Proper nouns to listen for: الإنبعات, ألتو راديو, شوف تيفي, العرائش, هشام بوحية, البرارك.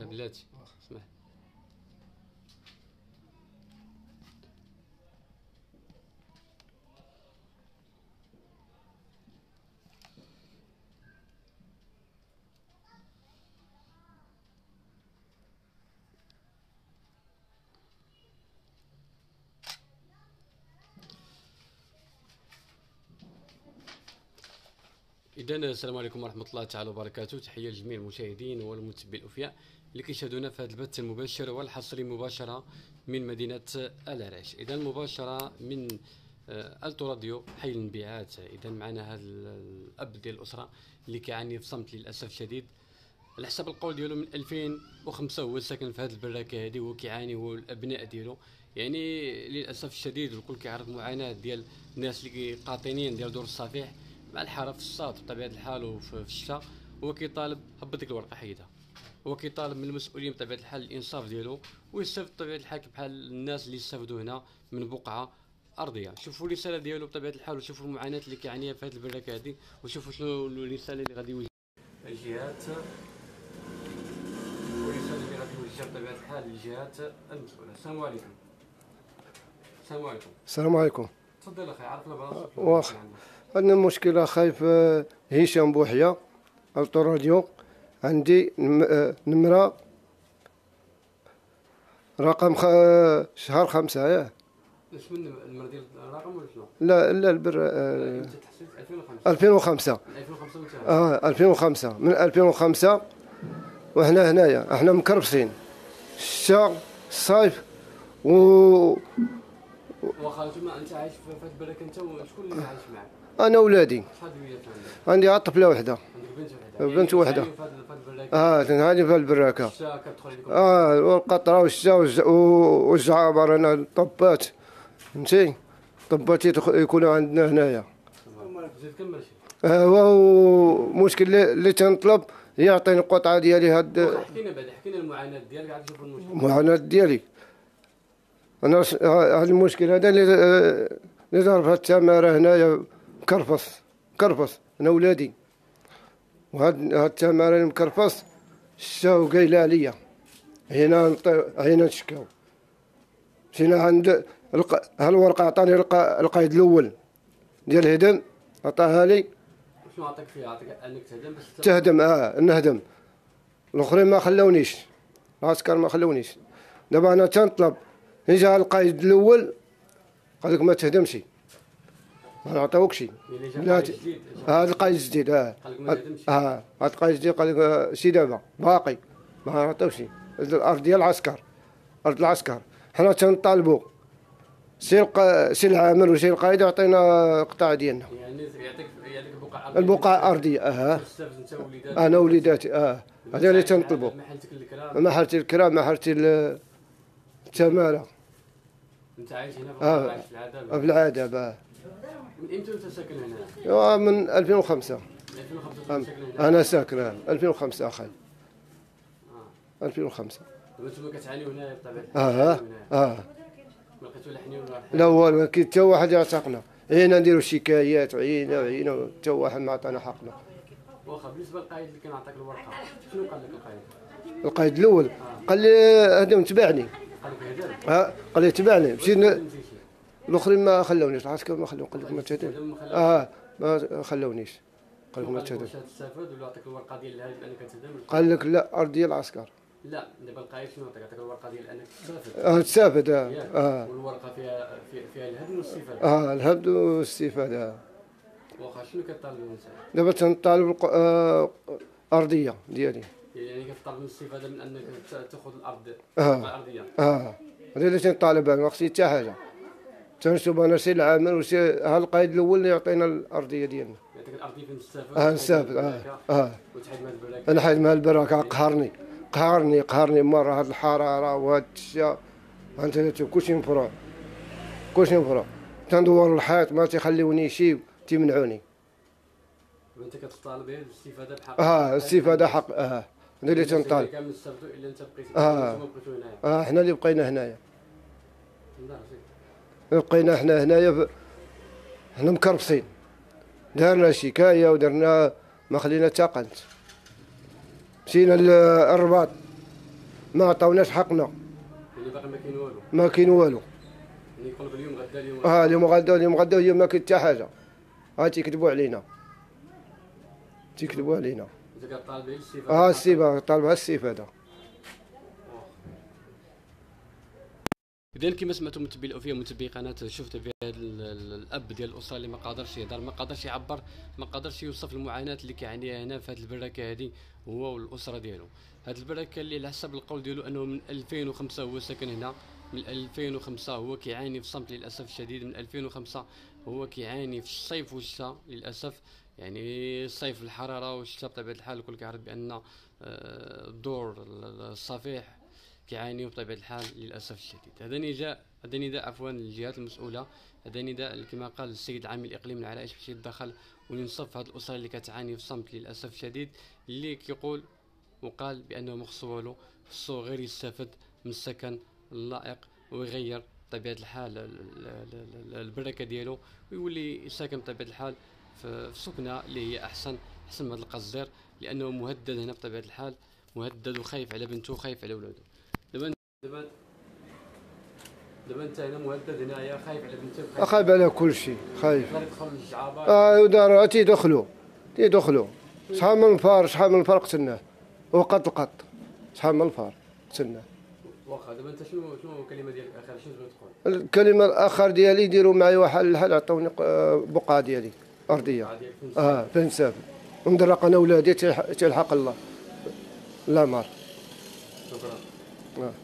يا بلاتي اسمح لي. إذن السلام عليكم ورحمة الله تعالى وبركاته، تحية لجميع المشاهدين والمتابعين الأوفياء اللي كيشاهدونا في هذا البث المباشر والحصري مباشرة من مدينة العرائش، إذا مباشرة من ألتو راديو حي الإنبعات. إذا معنا هذا الأب ديال الأسرة اللي كيعاني في صمت للأسف الشديد، على حسب القول ديالو من 2005 هو ساكن في هذه البراكة هذه، هو كيعاني هو والأبناء ديالو، يعني للأسف الشديد الكل كيعرض معاناة ديال الناس اللي قاطنين ديال دور الصفيح مع الحراره في الصاد بطبيعه الحال وفي الشتاء. هو كيطالب هبط ديك الورقه حيدها، هو كيطالب من المسؤولين بطبيعه الحال الانصاف ديالو ويستافد بطبيعه الحال بحال الناس اللي يستافدوا هنا من بقعه ارضيه. شوفوا الرساله ديالو بطبيعه الحال وشوفوا المعاناه اللي كيعانيها في هذه البراكه هذه، وشوفوا شنو الرساله اللي غادي يوجهها الجهات، والرساله اللي غادي يوجهها بطبيعه الحال الجهات المسؤوله. السلام عليكم. السلام عليكم. السلام عليكم. تفضل اخي عرفنا براسك. واخا عندنا مشكلة خايف هشام بوحية ألتو راديو، عندي نمرة رقم شهر 5. ياه شنو النمرة ديال الرقم ولا شنو؟ لا لا البر 2005 2005 من 2005 وحنا هنايا احنا مكربسين الشتا الصيف و واخا انت عايش في هاد البراكه انت وشكون اللي عايش معاك؟ انا ولادي. شحال ديال ولادك؟ عندي عاد طفله وحده. عندك بنت وحده؟ بنت وحده. تنعاني في هاد البراكه. الشتا كتدخل لكم؟ والقطره والشتا والجعابر. انا الطبات فهمتي، الطبات يكونوا عندنا هنايا. زيد كمل شي. المشكل اللي تنطلب يعطيني القطعه ديالي هاد. حكينا بعدا، حكينا المعاناه ديالك عاد نشوفوا المشكل. المعاناه ديالي أنا هذا المشكل هذا اللي ضرب هاد التمارة هنايا مكرفص مكرفص أنا ولادي، وهاد التمارة اللي مكرفص الشتا وقايلة عليا هنا هنا نشكاو. مشينا عند هالورقة عطاني القايد الأول ديال الهدم، عطاها لي. شنو عطاك فيها؟ عطاك أنك تهدم بس تهدم. نهدم. الآخرين ما خلونيش، العسكر ما خلونيش. دابا أنا تنطلب جا القائد الاول قال لك ما تهدمش، ما عطاوكش. هذا القائد الجديد قال لك ما تهدمش. هذا القائد الجديد قال لك سي دابا باقي ما عطاوش الارض ديال العسكر. ارض العسكر حنا تنطالبوا سي العامل وسي القائد يعطينا القطاع ديالنا، يعني يعطيك بقعه ارضيه. البقعه ارضيه تستافد انت ووليداتك. انا وليداتي هذا اللي تنطلبوا. محلتك الكرام، محلتي الكرام، محلتي التماره. انت عايش هنا في العدابه؟ في العدابه. من امتى انت ساكن هنا؟ من 2005. 2005 ساكن هنا؟ انا ساكن 2005 اخي. 2005. دابا انتم كتعانيو هنايا بطبيعه الحال؟ ما لقيتو لا حنين ولا لا والو، ما كاين حتى واحد يعتقنا. عينا نديرو شكايات، عينا حتى واحد ما عطانا حقنا. واخا بالنسبه للقايد اللي كان عطاك الورقه، شنو قال لك القايد؟ القايد الاول قال لي هدم تبعني. قال لي تبعني. مشينا الاخرين ما خلونيش، العسكر ما خلوني. قال لك ما تهدمش. ما خلونيش. قال لك ما تهدمش. تستافد ولا عطاك الورقه ديال انك تهدم؟ قال لك لا ارض ديال العسكر. لا دابا القايد شنو عطاك الورقه ديال انك تستافد. تستافد. والورقه فيها الهدم والاستفاده. الهدم والاستفاده. واخا شنو كطالب انت؟ دابا تنطالب ارضيه ديالي. يعني كتطالب بالاستفاده من انك تاخذ الارض الارضيه. هذا اللي تنطالب به، ما خصني حتى حاجه. تنشوف انا سي العامل وسي القائد الاول اللي يعطينا الارضيه ديالنا. يعطيك الارضيه فين تستافد. نستافد. وتحيد مع البراكه. نحيد مع البراكه. قهرني قهرني قهرني مره هاد الحراره وهاد الشتا. انت كلشي مفروع، كلشي مفروع. تندور الحيط ما تيخليوني شي، تيمنعوني. وانت كتطالب بالاستفاده بحق. الاستفاده حق. هذا اللي تنطالب. كامل استفدوا الا انت بقيت. انتم بقيتوا هنايا. حنا اللي بقينا هنايا. بقينا حنا هنايا، حنا مكربسين. دارنا شكايه ودرنا ما خلينا حتى قنت. مشينا للرباط ما عطاوناش حقنا. يعني باقي ما كاين والو. ما كاين والو. اللي يقلب اليوم غدا اليوم غدا. اليوم غدا اليوم ما كاين حتى حاجه. تيكذبوا علينا. تيكذبوا علينا. انت كطالب غير السيف. السيف طالب غير السيف هذا. إذن كما سمعتم متابعي قناة شفت في هذا الأب ديال الأسرة اللي ما قادرش يهضر، ما قادرش يعبر، ما قادرش يوصف المعاناة اللي كيعانيها هنا في هذه البراكة هذه هو والأسرة ديالو. هذه البراكة اللي على حسب القول ديالو أنه من 2005 هو ساكن هنا، من 2005 هو كيعاني في الصمت للأسف الشديد، من 2005 هو كيعاني في الصيف والشتاء للأسف، يعني الصيف الحرارة والشتاء بطبيعة الحال الكل كيعرف بأن الدور الصفيح كيعانيو بطبيعة الحال للأسف الشديد. هذا نداء عفوا للجهات المسؤولة، هذا نداء كما قال السيد العامل الإقليمي العرائش باش يتدخل وينصف هذه الأسرة اللي كتعاني في الصمت للأسف الشديد، اللي كيقول وقال بأنه مخصو والو، خصو غير يستافد من السكن اللائق ويغير بطبيعة الحال البركة ديالو ويولي ساكن بطبيعة الحال في سكنة اللي هي أحسن من هذا القزير، لأنه مهدد هنا بطبيعة الحال، مهدد وخايف على بنته وخايف على ولادو. دابا انت هنا مهدد هنايا، خايف على بنتك، خايف على كل شيء، خايف يدخل للجعابه. ودار تيدخلوا شحال من الفار قتلناه، وقط شحال من الفار قتلناه. واخا دابا انت شنو الكلمه ديالك الاخر، شنو تبغي تقول؟ الكلمه الاخر ديالي ديروا معايا واحد الحل، عطوني بقعه ديالي ارضيه فنسافر ونضرق انا ولادي تيلحق الله. لا مار شكرا.